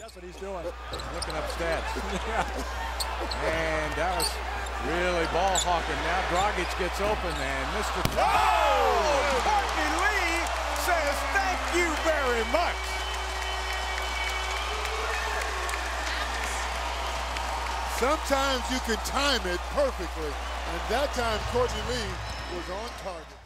That's what he's doing. Looking up stats. And that was really ball hawking. Now Dragic gets open and Mr. Courtney Lee says thank you very much. Sometimes you can time it perfectly, and that time Courtney Lee was on target.